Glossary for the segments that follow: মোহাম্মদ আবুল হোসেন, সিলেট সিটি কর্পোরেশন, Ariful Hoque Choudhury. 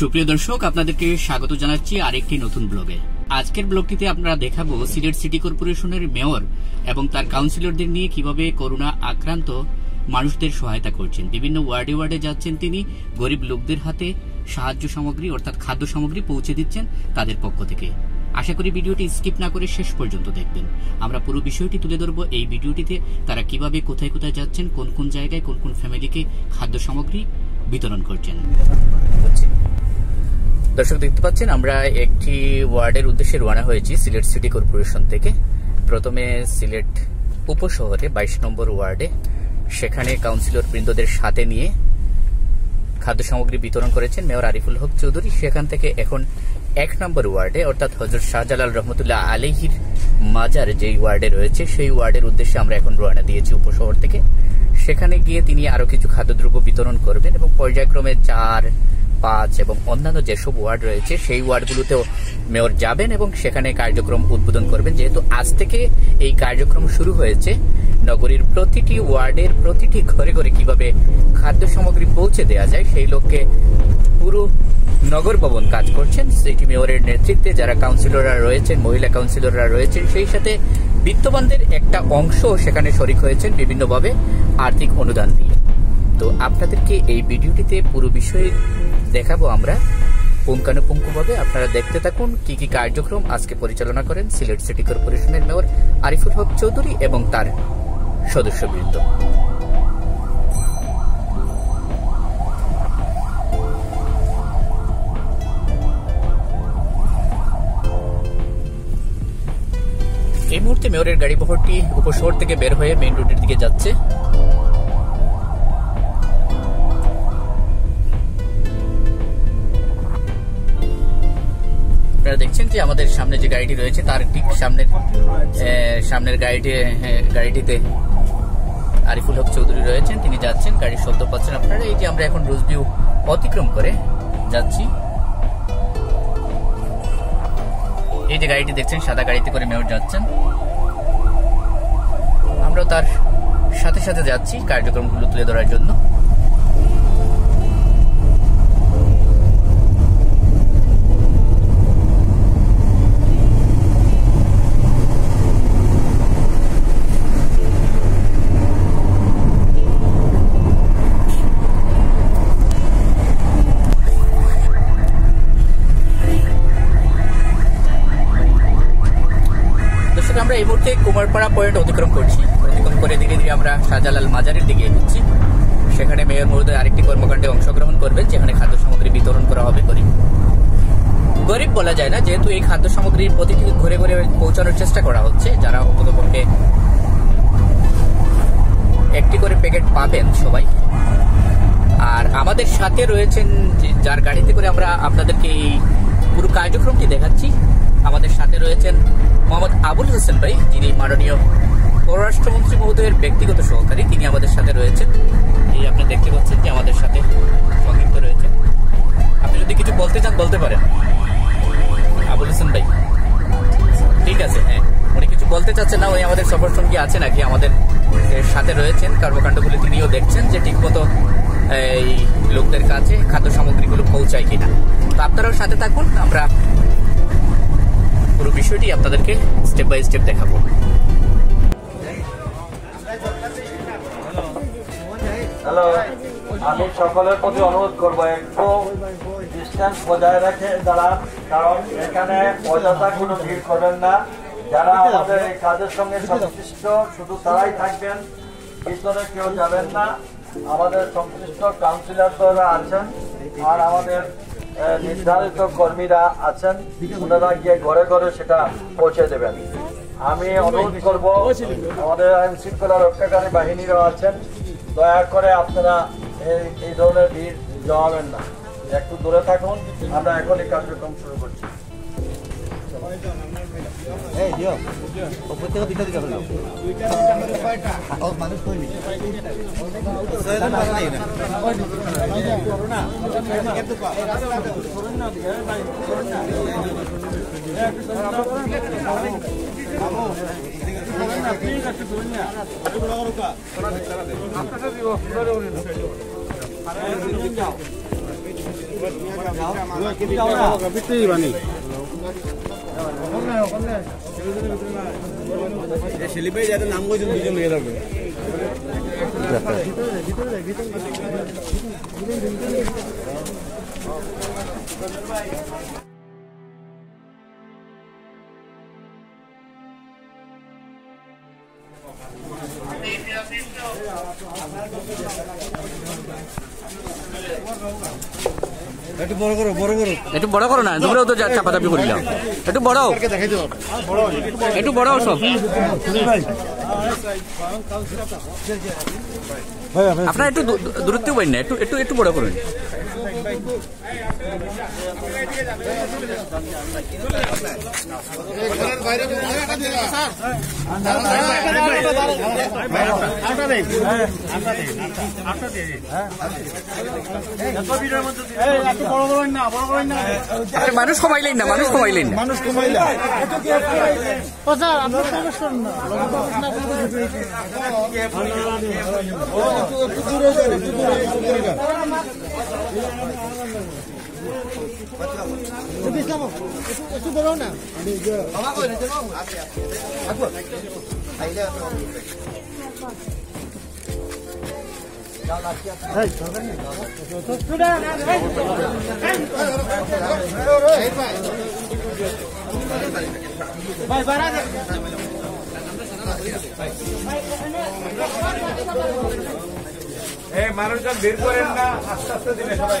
সুপ্রিয় দর্শক, আপনাদেরকে স্বাগত জানাচ্ছি আরেকটি নতুন ব্লগে। আজকের ব্লগটিতে আপনারা দেখাবো সিলেট সিটি কর্পোরেশনের মেয়র এবং তার কাউন্সিলরদের নিয়ে কিভাবে করোনা আক্রান্ত মানুষদের সহায়তা করছেন। বিভিন্ন ওয়ার্ডে ওয়ার্ডে যাচ্ছেন তিনি, গরিব লোকদের হাতে সাহায্য সামগ্রী অর্থাৎ খাদ্য সামগ্রী পৌঁছে দিচ্ছেন তাদের পক্ষ থেকে। আশা করি ভিডিওটি স্কিপ না করে শেষ পর্যন্ত দেখবেন। আমরা পুরো বিষয়টি তুলে ধরবো এই ভিডিওটিতে, তারা কিভাবে কোথায় কোথায় যাচ্ছেন, কোন কোন জায়গায় কোন কোন ফ্যামিলিকে খাদ্য সামগ্রী বিতরণ করছেন। দর্শক দেখতে পাচ্ছেন আমরা একটি ওয়ার্ডের উদ্দেশ্যে রওনা হয়েছি সিলেট সিটি কর্পোরেশন থেকে। প্রথমে সিলেট উপশহরে ২২ নম্বর ওয়ার্ডে, সেখানে কাউন্সিলর বৃন্দদের সাথে নিয়ে খাদ্য সামগ্রী বিতরণ করেছেন মেয়র আরিফুল হক চৌধুরী। সেখান থেকে এখন ১ নম্বর ওয়ার্ডে অর্থাৎ হযরত শাহজালাল রহমতুল্লাহ আলাইহির মাজার যেই ওয়ার্ডে রয়েছে সেই ওয়ার্ডের উদ্দেশ্যে আমরা এখন রওনা দিয়েছি উপশহর থেকে। সেখানে গিয়ে তিনি আরো কিছু খাদ্যদ্রব্য বিতরণ করবেন এবং পর্যায়ক্রমে ৪, ৫ এবং অন্যান্য যেসব ওয়ার্ড রয়েছে সেই ওয়ার্ডগুলোতেও মেয়র যাবেন এবং সেখানে কার্যক্রম উদ্বোধন করবেন। যেহেতু আজ থেকে এই কার্যক্রম শুরু হয়েছে, নগরীর প্রতিটি ওয়ার্ডের প্রতিটি ঘরে ঘরে কিভাবে খাদ্য সামগ্রী পৌঁছে দেওয়া যায় সেই লক্ষ্যে পুরো নগর ভবন কাজ করছেন সিটি মেয়রের নেতৃত্বে। যারা কাউন্সিলররা রয়েছেন, মহিলা কাউন্সিলররা রয়েছেন, সেই সাথে বিত্তবানদের একটা অংশ সেখানে শরিক হয়েছেন বিভিন্নভাবে আর্থিক অনুদান দিয়ে। তো আপনাদেরকে এই ভিডিওটিতে পুরো বিষয়ে দেখাবো আমরা পুঙ্খানুপুঙ্খভাবে। আপনারা দেখতে থাকুন কি কি কার্যক্রম আজকে পরিচালনা করেন সিলেট সিটি কর্পোরেশনের মেয়র আরিফুল হক চৌধুরী এবং তার সদস্যবৃন্দ। এই মুহূর্তে মেয়রের গাড়ি বহরটি উপশহর থেকে বের হয়ে মেইন রোডের দিকে যাচ্ছে। আপনারা দেখছেন যে আমাদের সামনে যে গাড়িটি রয়েছে তার ঠিক সামনের গাড়িটিতে আরিফুল হক চৌধুরী রয়েছেন, তিনি যাচ্ছেন। গাড়ির শব্দ পাচ্ছেন আপনারা। এই যে আমরা এখন রোজভিউ অতিক্রম করে যাচ্ছি। এই যে গাড়িটি দেখছেন, সাদা গাড়িতে করে মেয়র যাচ্ছেন, আমরা তার সাথে সাথে যাচ্ছি কার্যক্রমগুলো তুলে ধরার জন্য। আমরা এই মুহূর্তে কুমারপাড়া পয়েন্ট অতিক্রম করছি। অতিক্রম করে ধীরে ধীরে আমরা শাহজালাল মাজারের দিকে এগোচ্ছি। সেখানে মেয়র মহোদয় আরেকটি কর্মকাণ্ডে অংশগ্রহণ করবেন, যেখানে খাদ্য সামগ্রী বিতরণ করা হবে। গরিব বলা যায় না, যেহেতু এই খাদ্য সামগ্রীর প্রতিটি ঘরে ঘরে পৌঁছানোর চেষ্টা করা হচ্ছে। যারা অন্ততপক্ষে একটি করে প্যাকেট পাবেন সবাই। আর আমাদের সাথে রয়েছেন, যার গাড়িতে করে আমরা আপনাদেরকে এই পুরো কার্যক্রমটি দেখাচ্ছি, আমাদের সাথে রয়েছেন মোহাম্মদ আবুল হোসেন ভাই, যিনি মাননীয় পররাষ্ট্রমন্ত্রী মহোদয়ের ব্যক্তিগত সহকারী, তিনি আমাদের সাথে রয়েছেন। এই আপনি দেখতে পাচ্ছেন যে আমাদের সাথে সংযুক্ত রয়েছেন। আপনি যদি কিছু বলতে চান বলতে পারেন আবুল হোসেন ভাই। ঠিক আছে, হ্যাঁ উনি কিছু বলতে চাচ্ছেন না, উনি আমাদের সফর সঙ্গী আছে নাকি আমাদের সাথে রয়েছেন। কর্মকাণ্ডগুলো তিনিও দেখছেন যে ঠিকমতো এই লোকদের কাছে খাদ্য সামগ্রীগুলো পৌঁছায় কিনা। তো আপনারাও সাথে থাকুন, আমরা পুরো বিষয়টি আপনাদেরকে স্টেপ বাই স্টেপ দেখাবো। আমি সকলের প্রতি অনুরোধ করবো একটু ডিস্টেন্স বজায় রাখে দাঁড়ান, কারণ এখানে অযথা কোনো ভিড় করবেন না। যারা আমাদের এই কাজের সঙ্গে সংশ্লিষ্ট শুধু তারাই থাকবেন, ভিতরে কেউ যাবেন না। আমাদের সংশ্লিষ্ট কাউন্সিলররা আছেন আর আমাদের নির্ধারিত কর্মীরা আছেন, ওনারা গিয়ে ঘরে ঘরে সেটা পৌঁছে দেবেন। আমি অনুরোধ করবো আমাদের আইন শৃঙ্খলা রক্ষাকারী বাহিনীরাও আছেন, দয়া করে আপনারা এই ধরনের ভিড় জমাবেন না, একটু দূরে থাকুন। আমরা এখনই কার্যক্রম শুরু করছি। नाम একটু বড় করো না তোমরাও তো যাচ্ছে পাতাপি করিলাম একটু বড়াও সব আপনারা একটু দূরত্ব পাই না একটু একটু একটু বড় করুন মানুষ কমাইলেন না মানুষজন বের করেন না আস্তে আস্তে দিলে সবাই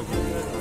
Yes.